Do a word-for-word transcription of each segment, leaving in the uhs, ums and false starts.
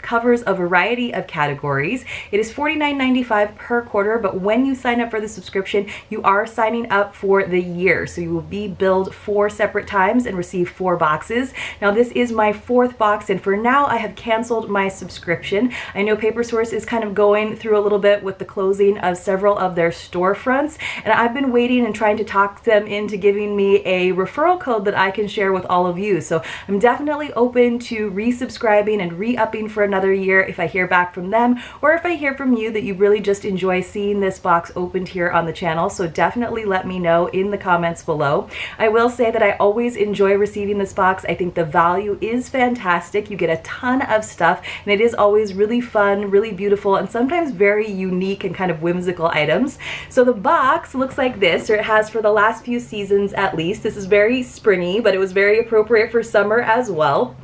covers a variety of categories. It is forty-nine ninety-five per quarter, but when you sign up for the subscription, you are signing up for the year. So you will be billed four separate times and receive four boxes. Now this is my fourth box, and for now I have canceled my subscription. I know Paper Source is kind of going through a little bit with the closing of several of their storefronts, and I've been waiting and trying to talk them into giving me a referral code that I can share with all of you. So I'm definitely open to resubscribing and re-upping for another another year if I hear back from them, or if I hear from you that you really just enjoy seeing this box opened here on the channel. So definitely let me know in the comments below. I will say that I always enjoy receiving this box. I think the value is fantastic. You get a ton of stuff, and it is always really fun, really beautiful, and sometimes very unique and kind of whimsical items. So the box looks like this, or it has for the last few seasons at least. This is very springy, but it was very appropriate for summer as well.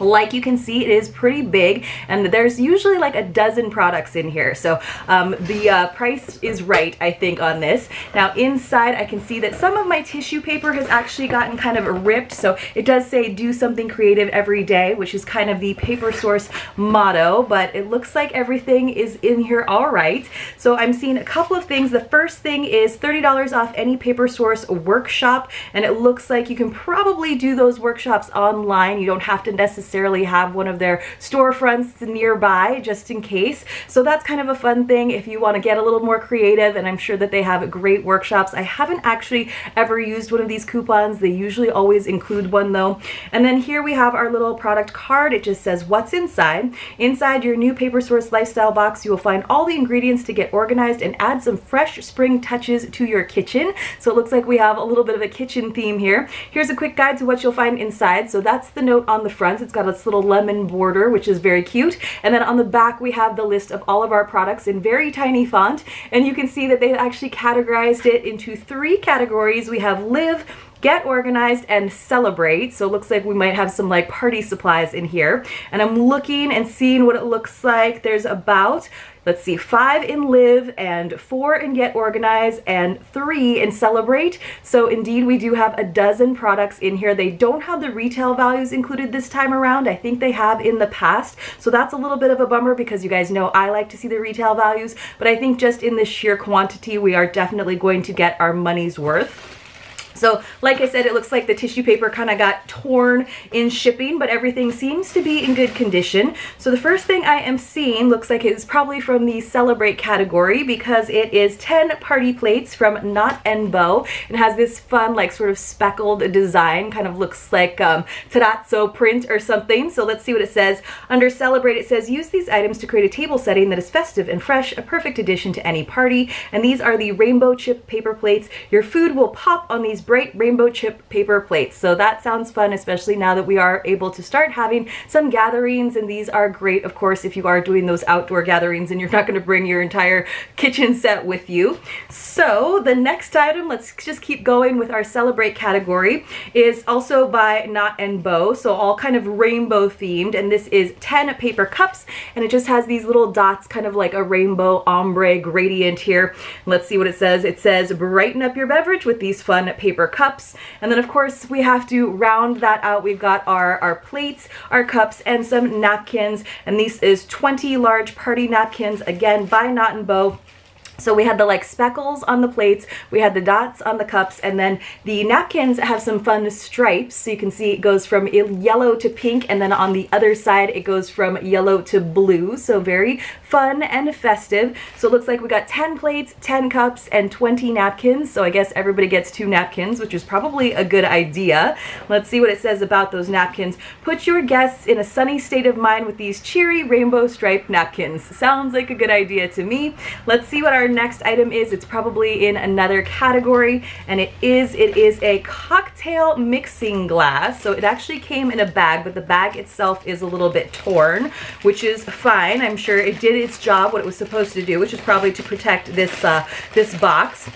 Like you can see, it is pretty big, and there's usually like a dozen products in here, so um, the uh, price is right, I think, on this. Now inside, I can see that some of my tissue paper has actually gotten kind of ripped, so it does say do something creative every day, which is kind of the Paper Source motto, but it looks like everything is in here all right. So I'm seeing a couple of things. The first thing is thirty dollars off any Paper Source workshop, and it looks like you can probably do those workshops online. You don't have to necessarily necessarily have one of their storefronts nearby, just in case. So that's kind of a fun thing if you want to get a little more creative, and I'm sure that they have great workshops. I haven't actually ever used one of these coupons. They usually always include one though. And then here we have our little product card. It just says what's inside. Inside your new Paper Source lifestyle box, you will find all the ingredients to get organized and add some fresh spring touches to your kitchen. So it looks like we have a little bit of a kitchen theme here. Here's a quick guide to what you'll find inside. So that's the note on the front. It's got its little lemon border, which is very cute, and then on the back we have the list of all of our products in very tiny font, and you can see that they've actually categorized it into three categories. We have live, get organized, and celebrate. So it looks like we might have some like party supplies in here, and I'm looking and seeing what it looks like. There's about, let's see, five in live and four in get organized and three in celebrate. So indeed we do have a dozen products in here. They don't have the retail values included this time around. I think they have in the past. So that's a little bit of a bummer, because you guys know I like to see the retail values, but I think just in the sheer quantity we are definitely going to get our money's worth. So like I said, it looks like the tissue paper kind of got torn in shipping, but everything seems to be in good condition. So the first thing I am seeing looks like it is probably from the Celebrate category, because it is ten party plates from Knot and Bow. It has this fun like sort of speckled design, kind of looks like um, terrazzo print or something. So let's see what it says. Under Celebrate it says, use these items to create a table setting that is festive and fresh, a perfect addition to any party. And these are the rainbow chip paper plates. Your food will pop on these bright rainbow chip paper plates. So that sounds fun, especially now that we are able to start having some gatherings, and these are great, of course, if you are doing those outdoor gatherings and you're not going to bring your entire kitchen set with you. So the next item, let's just keep going with our Celebrate category, is also by Knot and Bow, so all kind of rainbow themed, and this is ten paper cups, and it just has these little dots, kind of like a rainbow ombre gradient here. Let's see what it says. It says, brighten up your beverage with these fun paper paper cups. And then of course we have to round that out. We've got our, our plates, our cups, and some napkins, and this is twenty large party napkins, again by Knot and Bow. So we had the like speckles on the plates, we had the dots on the cups, and then the napkins have some fun stripes. So you can see it goes from yellow to pink, and then on the other side it goes from yellow to blue. So very fun and festive. So it looks like we got ten plates, ten cups, and twenty napkins. So I guess everybody gets two napkins, which is probably a good idea. Let's see what it says about those napkins. Put your guests in a sunny state of mind with these cheery rainbow striped napkins. Sounds like a good idea to me. Let's see what our Our next item is. It's probably in another category, and it is it is a cocktail mixing glass. So it actually came in a bag, but the bag itself is a little bit torn, which is fine. I'm sure it did its job, what it was supposed to do, which is probably to protect this uh, this box.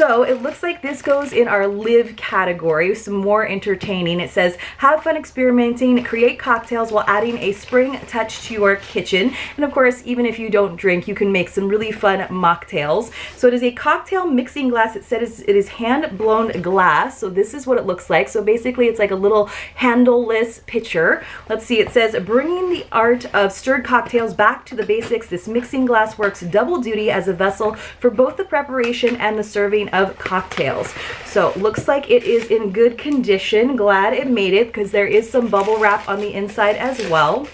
So it looks like this goes in our live category, some more entertaining. It says, have fun experimenting, create cocktails while adding a spring touch to your kitchen. And of course, even if you don't drink, you can make some really fun mocktails. So it is a cocktail mixing glass. It says it is hand blown glass. So this is what it looks like. So basically it's like a little handleless pitcher. Let's see, it says, bringing the art of stirred cocktails back to the basics, this mixing glass works double duty as a vessel for both the preparation and the serving of cocktails. So looks like it is in good condition. Glad it made it, because there is some bubble wrap on the inside as well.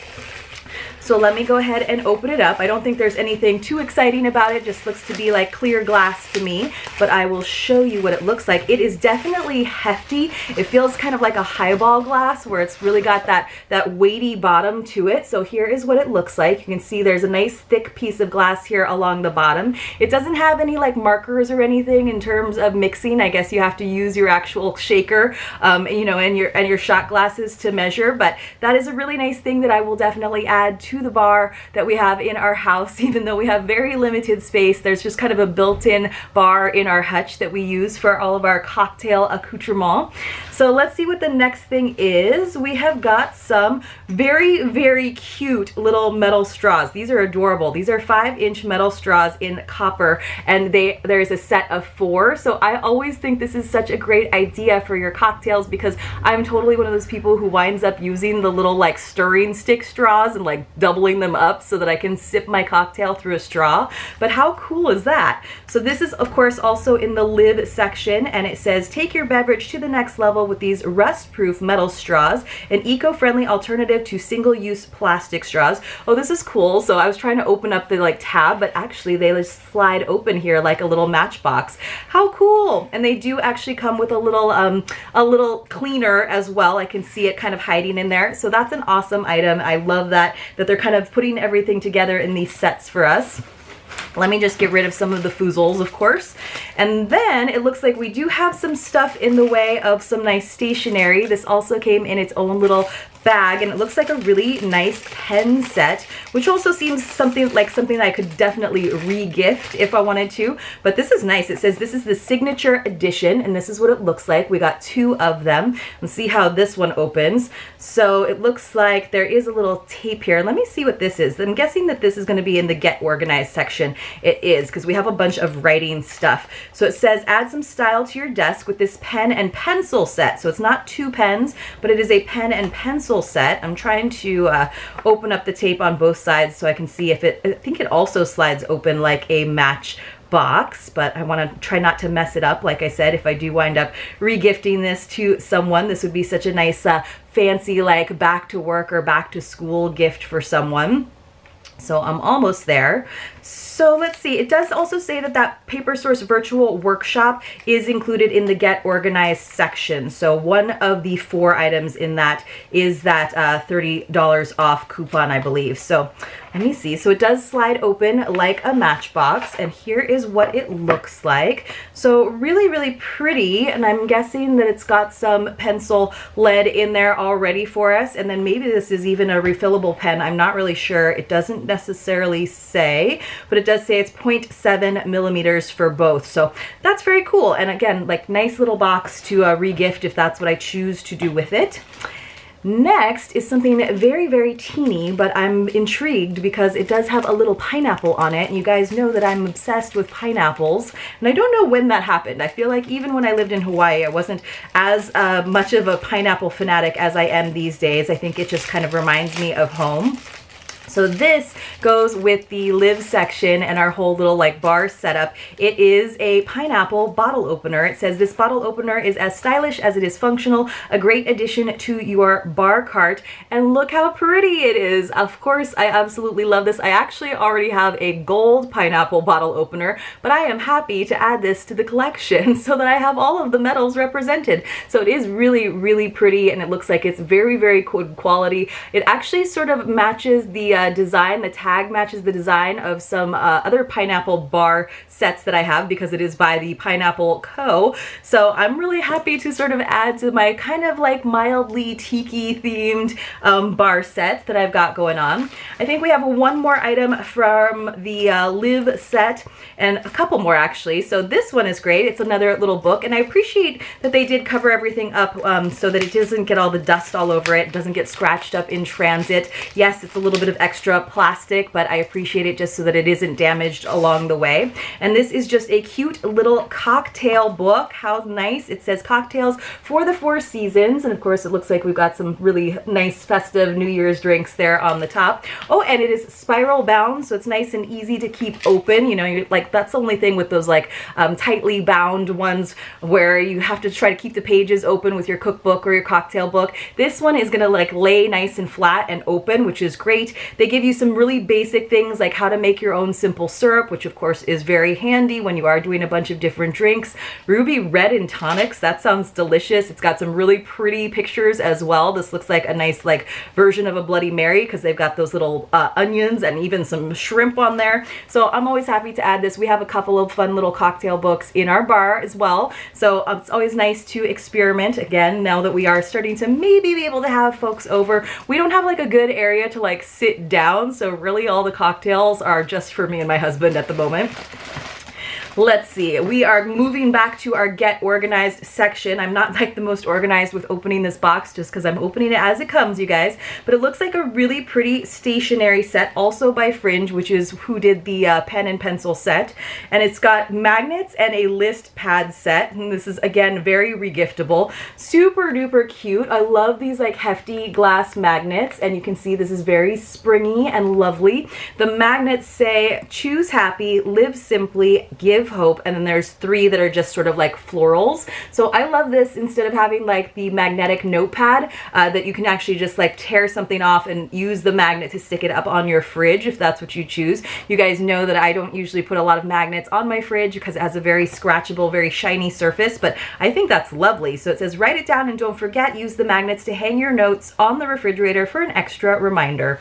So let me go ahead and open it up. I don't think there's anything too exciting about it. Just looks to be like clear glass to me, but I will show you what it looks like. It is definitely hefty. It feels kind of like a highball glass where it's really got that, that weighty bottom to it. So here is what it looks like. You can see there's a nice thick piece of glass here along the bottom. It doesn't have any like markers or anything in terms of mixing. I guess you have to use your actual shaker, um, you know, and your, and your shot glasses to measure, but that is a really nice thing that I will definitely add to the bar that we have in our house. Even though we have very limited space, there's just kind of a built-in bar in our hutch that we use for all of our cocktail accoutrement. So let's see what the next thing is. We have got some very, very cute little metal straws. These are adorable. These are five inch metal straws in copper, and they there's a set of four. So I always think this is such a great idea for your cocktails, because I'm totally one of those people who winds up using the little like stirring stick straws and like doubling them up so that I can sip my cocktail through a straw. But how cool is that? So this is of course also in the live section, and it says, take your beverage to the next level with these rust-proof metal straws, an eco-friendly alternative to single-use plastic straws. Oh, this is cool. So I was trying to open up the like tab, but actually they just slide open here like a little matchbox. How cool! And they do actually come with a little um, a little cleaner as well. I can see it kind of hiding in there. So that's an awesome item. I love that that they're kind of putting everything together in these sets for us. Let me just get rid of some of the foozles, of course. And then it looks like we do have some stuff in the way of some nice stationery. This also came in its own little bag, and it looks like a really nice pen set, which also seems something like something that I could definitely re-gift if I wanted to. But this is nice. It says this is the signature edition, and this is what it looks like. We got two of them. Let's see how this one opens. So it looks like there is a little tape here. Let me see what this is. I'm guessing that this is going to be in the get organized section. It is, because we have a bunch of writing stuff. So it says add some style to your desk with this pen and pencil set. So it's not two pens, but it is a pen and pencil set. I'm trying to uh, open up the tape on both sides so I can see if it, I think it also slides open like a matchbox, but I want to try not to mess it up. Like I said, if I do wind up regifting this to someone, this would be such a nice uh, fancy like back to work or back to school gift for someone. So I'm almost there. So let's see, it does also say that that Paper Source virtual workshop is included in the get organized section. So one of the four items in that is that uh, thirty dollars off coupon, I believe. So let me see. So it does slide open like a matchbox, and here is what it looks like. So really, really pretty. And I'm guessing that it's got some pencil lead in there already for us. And then maybe this is even a refillable pen. I'm not really sure. It doesn't necessarily say, but it does say it's zero point seven millimeters for both. So that's very cool. And again, like nice little box to uh, re-gift if that's what I choose to do with it. Next is something very, very teeny, but I'm intrigued because it does have a little pineapple on it. And you guys know that I'm obsessed with pineapples, and I don't know when that happened. I feel like even when I lived in Hawaii, I wasn't as uh, much of a pineapple fanatic as I am these days. I think it just kind of reminds me of home. So this goes with the live section and our whole little like bar setup. It is a pineapple bottle opener. It says this bottle opener is as stylish as it is functional, a great addition to your bar cart. And look how pretty it is. Of course, I absolutely love this. I actually already have a gold pineapple bottle opener, but I am happy to add this to the collection so that I have all of the metals represented. So it is really, really pretty, and it looks like it's very, very good quality. It actually sort of matches the Uh, design, the tag matches the design of some uh, other pineapple bar sets that I have, because it is by the Pineapple Co. So I'm really happy to sort of add to my kind of like mildly tiki themed um, bar set that I've got going on. I think we have one more item from the uh, Live set, and a couple more actually. So this one is great. It's another little book, and I appreciate that they did cover everything up um, so that it doesn't get all the dust all over it, doesn't get scratched up in transit. Yes, it's a little bit of extra plastic, but I appreciate it just so that it isn't damaged along the way. And this is just a cute little cocktail book. How nice. It says cocktails for the four seasons, and of course it looks like we've got some really nice festive New Year's drinks there on the top. Oh, and it is spiral bound, so it's nice and easy to keep open. You know, you're like, that's the only thing with those like um, tightly bound ones where you have to try to keep the pages open with your cookbook or your cocktail book. This one is gonna like lay nice and flat and open, which is great. They give you some really basic things like how to make your own simple syrup, which of course is very handy when you are doing a bunch of different drinks. Ruby red and tonics, that sounds delicious. It's got some really pretty pictures as well. This looks like a nice like version of a Bloody Mary, because they've got those little uh, onions and even some shrimp on there. So I'm always happy to add this. We have a couple of fun little cocktail books in our bar as well. So um, it's always nice to experiment again now that we are starting to maybe be able to have folks over. We don't have like a good area to like sit down, so really all the cocktails are just for me and my husband at the moment. Let's see, we are moving back to our get organized section. I'm not like the most organized with opening this box, just because I'm opening it as it comes, you guys, but it looks like a really pretty stationery set, also by Fringe, which is who did the uh, pen and pencil set. And it's got magnets and a list pad set, and this is again very regiftable. Super duper cute. I love these like hefty glass magnets, and you can see this is very springy and lovely. The magnets say choose happy, live simply, give hope, and then there's three that are just sort of like florals. So I love this. Instead of having like the magnetic notepad uh, that you can actually just like tear something off and use the magnet to stick it up on your fridge if that's what you choose. You guys know that I don't usually put a lot of magnets on my fridge because it has a very scratchable, very shiny surface, but I think that's lovely. So it says write it down and don't forget, use the magnets to hang your notes on the refrigerator for an extra reminder.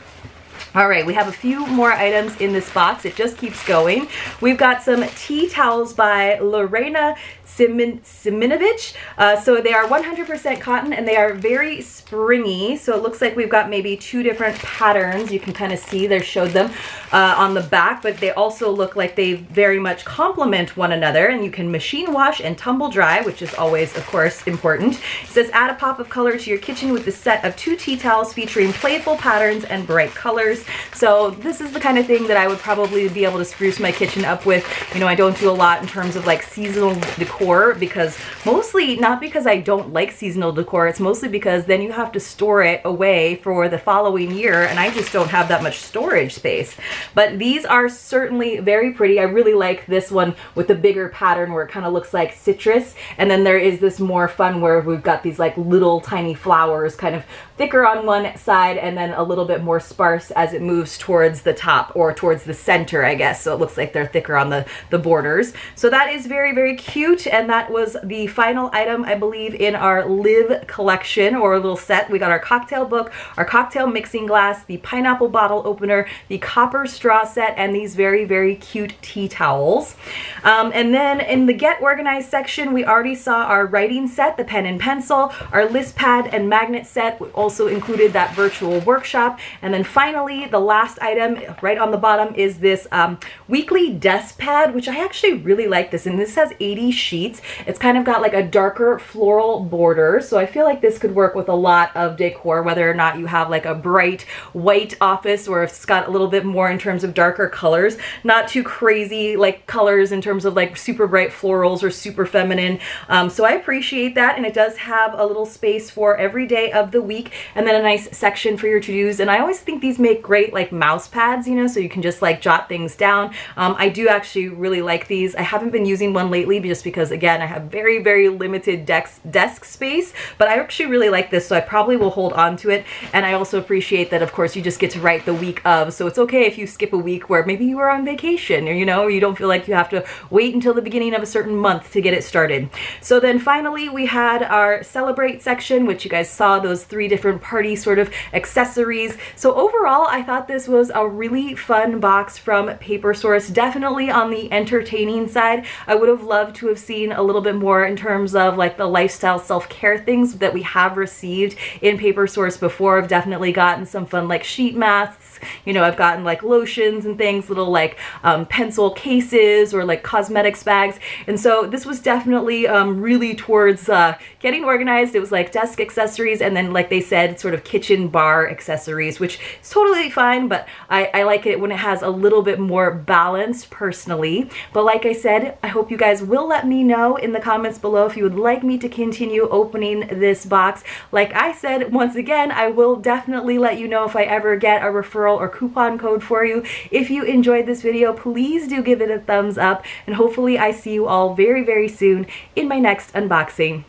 All right, we have a few more items in this box. It just keeps going. We've got some tea towels by Lorena Simen, Simenovich. Uh, so they are one hundred percent cotton, and they are very springy. So it looks like we've got maybe two different patterns. You can kind of see they showed them uh, on the back, but they also look like they very much complement one another, and you can machine wash and tumble dry, which is always, of course, important. It says add a pop of color to your kitchen with a set of two tea towels featuring playful patterns and bright colors. So this is the kind of thing that I would probably be able to spruce my kitchen up with. You know, I don't do a lot in terms of like seasonal decor, because mostly not because I don't like seasonal decor, it's mostly because then you have to store it away for the following year, and I just don't have that much storage space. But these are certainly very pretty. I really like this one with the bigger pattern where it kind of looks like citrus, and then there is this more fun where we've got these like little tiny flowers, kind of thicker on one side and then a little bit more sparse as it moves towards the top, or towards the center, I guess. So it looks like they're thicker on the, the borders. So that is very, very cute. And that was the final item, I believe, in our Live collection or a little set. We got our cocktail book, our cocktail mixing glass, the pineapple bottle opener, the copper straw set, and these very, very cute tea towels. Um, and then in the Get Organized section, we already saw our writing set, the pen and pencil, our list pad and magnet set, also included that virtual workshop. And then finally, the last item right on the bottom is this um, weekly desk pad, which I actually really like this. And this has eighty sheets. sheets. It's kind of got like a darker floral border, so I feel like this could work with a lot of decor, whether or not you have like a bright white office or if it's got a little bit more in terms of darker colors. Not too crazy like colors in terms of like super bright florals or super feminine. Um, so I appreciate that, and it does have a little space for every day of the week and then a nice section for your to-dos. And I always think these make great like mouse pads, you know, so you can just like jot things down. Um, I do actually really like these. I haven't been using one lately just because, again, I have very, very limited dex desk space, but I actually really like this, so I probably will hold on to it. And I also appreciate that, of course, you just get to write the week of, so it's okay if you skip a week where maybe you were on vacation, or, you know, you don't feel like you have to wait until the beginning of a certain month to get it started. So then finally, we had our celebrate section, which you guys saw those three different party sort of accessories. So overall, I thought this was a really fun box from Paper Source, definitely on the entertaining side. I would have loved to have seen a little bit more in terms of like the lifestyle self-care things that we have received in Paper Source before. I've definitely gotten some fun like sheet masks, you know, I've gotten like lotions and things, little like um, pencil cases or like cosmetics bags. And so this was definitely um, really towards uh, getting organized. It was like desk accessories and then, like they said, sort of kitchen bar accessories, which is totally fine, but I, I like it when it has a little bit more balance personally. But like I said, I hope you guys will let me know in the comments below if you would like me to continue opening this box. Like I said, once again, I will definitely let you know if I ever get a referral or coupon code for you. If you enjoyed this video, please do give it a thumbs up, and hopefully I see you all very, very soon in my next unboxing.